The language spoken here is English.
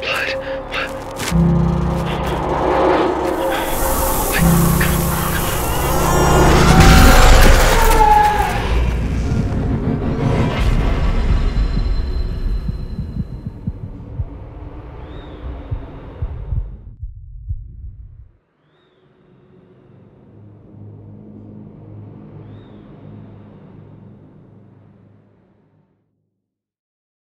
Blood. What?